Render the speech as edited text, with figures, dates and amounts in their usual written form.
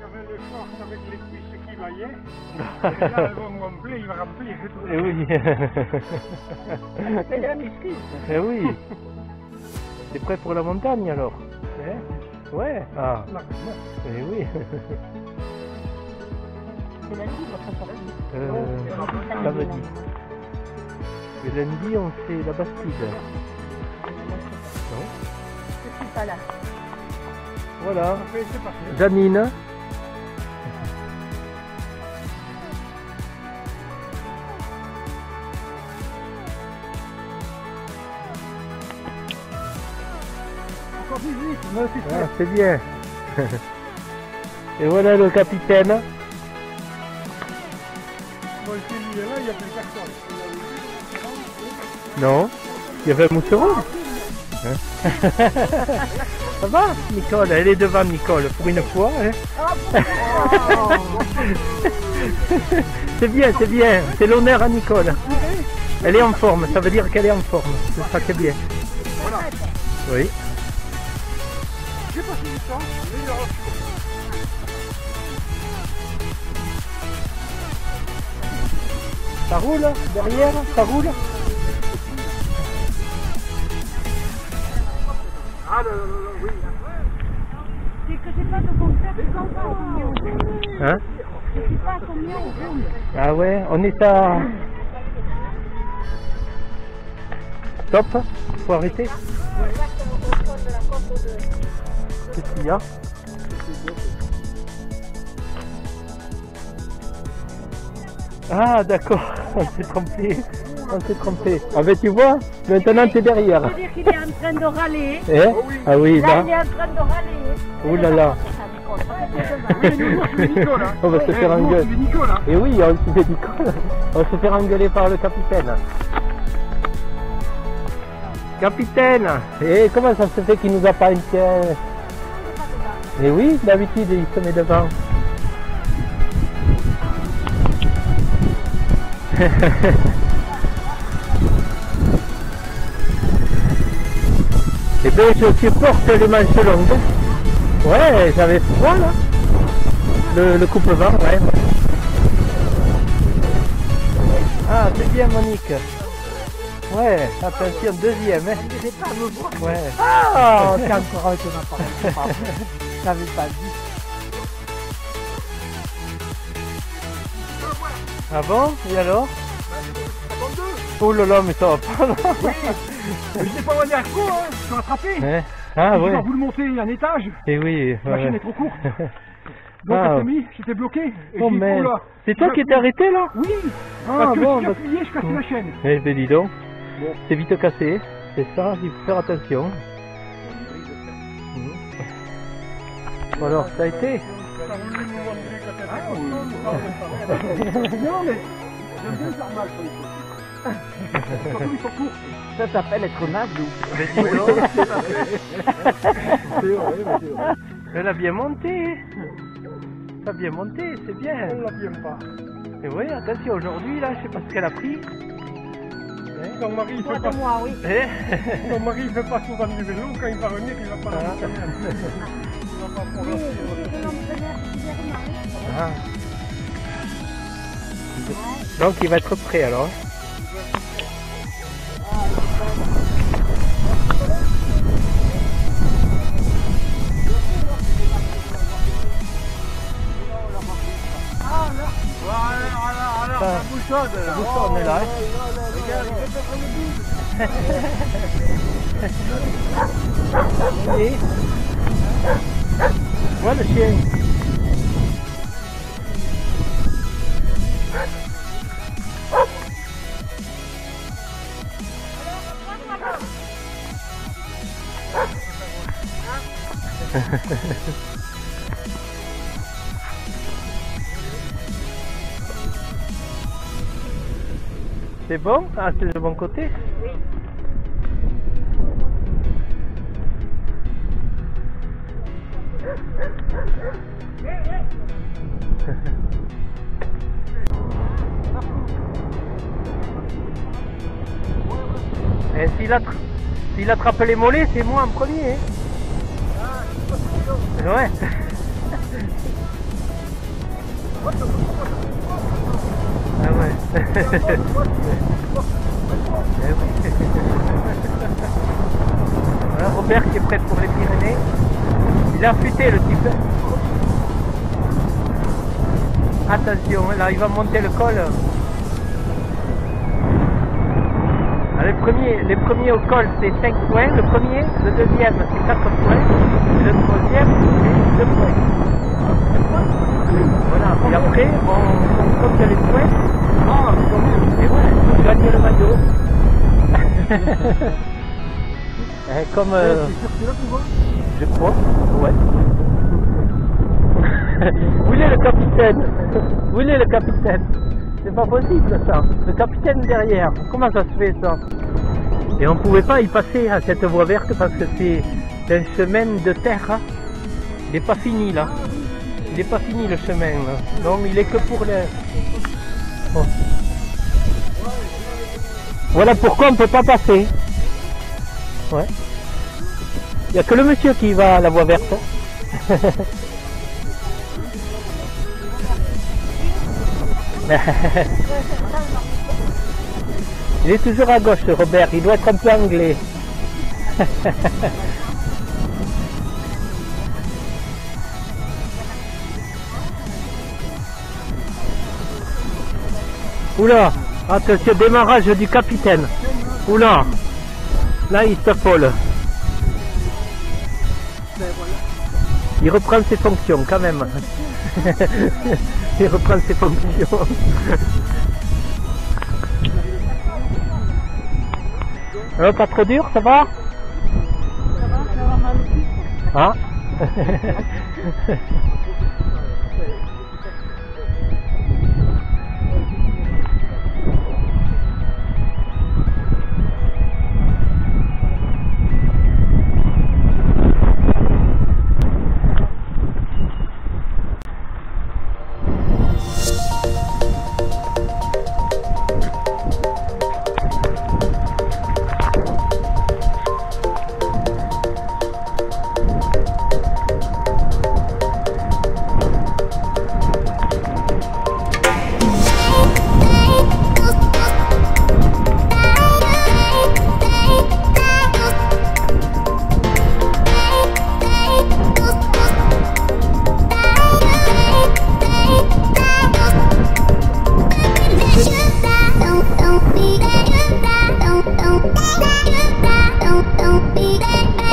j'avais les forces avec les cuisses qui vaillaient. Et là, elles vont m'emplir, il va remplir tout. Eh oui. C'est la misquise. Eh oui. T'es prêt pour la montagne alors? Eh ouais. Ah. Eh oui. C'est lundi votre soirée? Samedi. Le lundi, on fait la Bastide. Non. Je suis pas là. Voilà. Janine. Encore plus vite, moi aussi. Ah, c'est bien. Et voilà le capitaine. Non, il y avait un mousseron. Hein? Ça va, Nicole? Elle est devant, Nicole, pour une fois. Hein? C'est bien, c'est bien. C'est l'honneur à Nicole. Elle est en forme, ça veut dire qu'elle est en forme. C'est ça qui est bien. Oui. J'ai passé du temps, mais ça roule derrière, ça roule. Ah, oui. C'est que c'est pas le concept, c'est qu'on va au mieux. Hein? C'est pas combien on roule. Ah ouais, on est à... Stop, faut arrêter. Qu'est-ce qu'il y a? Ah d'accord, on s'est trompé. On s'est trompé. Ah ben tu vois, maintenant t'es derrière. Ça veut dire qu'il est en train de râler. Eh ah oui, là. Il est en train de râler. Ouh là là. On va se faire engueuler. Et oui, on se fait Nicole. On va se faire engueuler par le capitaine. Capitaine, et comment ça se fait qu'il nous a pas une pièce? Et oui, d'habitude il se met devant. Et bien je supporte les manches longues. Ouais, j'avais froid là. Le coupe-vent, ouais. Ah, c'est bien Monique. Ouais, attention, deuxième. Hein. Ouais. Ah, c'est encore un que ma parole. J'avais pas vu. Ah bon? Et alors? Oh là là, mais ça va pas là. Oui. Mais je n'ai pas donné à coup, hein. Je suis rattrapé. Ouais. Ah ouais. Vous le montez un étage. Et oui. La machine est trop courte. Donc à semi, j'étais bloqué. Oh merde. C'est toi qui t'es arrêté là? Oui. Ah bon. J'ai appuyé, je cassais la chaîne. Eh ben dis donc. C'est vite cassé. C'est ça, il faut faire attention. Alors, ça a été? Non mais j'aime bien faire mal sur les côtés. Surtout ils sont courts. Ça s'appelle être mal ou? Mais c'est vrai, c'est vrai. Elle a bien monté. Ça a bien monté, c'est bien. Elle l'a bien pas. Et oui, attention aujourd'hui là, je sais pas ce qu'elle a pris. Ton mari il fait pas. Moi, oui. Ton mari il fait pas souvent du vélo, quand il va venir il va pas. Oui, c'est l'entraîneur qui. Donc il va être prêt alors. Alors, la bouchonne là. La bouchonne est là. Regarde, voilà le chien. C'est bon? Ah, c'est le bon côté? Oui. S'il attrape les mollets, c'est moi en premier. Hein. Ouais. Ah ouais. Voilà Robert qui est prêt pour les Pyrénées. Il a affûté le type. Attention, là il va monter le col. Alors, les premiers au col c'est 5 points, le premier, le deuxième c'est 4 points, et le troisième c'est 2 points. Voilà, et après on compte les points. Oh, c'est vrai, il faut gagner le maillot. Comme... je crois, ouais. Où est le capitaine? Où est le capitaine? C'est pas possible ça. Le capitaine derrière. Comment ça se fait ça? Et on pouvait pas y passer à cette voie verte parce que c'est un chemin de terre. Hein. Il n'est pas fini là. Il n'est pas fini le chemin. Là. Non, mais il est que pour les... Bon. Voilà pourquoi on peut pas passer. Ouais. Il n'y a que le monsieur qui va à la voie verte. Il est toujours à gauche Robert, il doit être un peu anglais. Oula, attention, démarrage du capitaine. Oula, là il s'affole. Il reprend ses fonctions quand même. Il reprend ses fonctions. Alors, pas trop dur, ça va? Ça va mal aussi. Hein? Don't be that.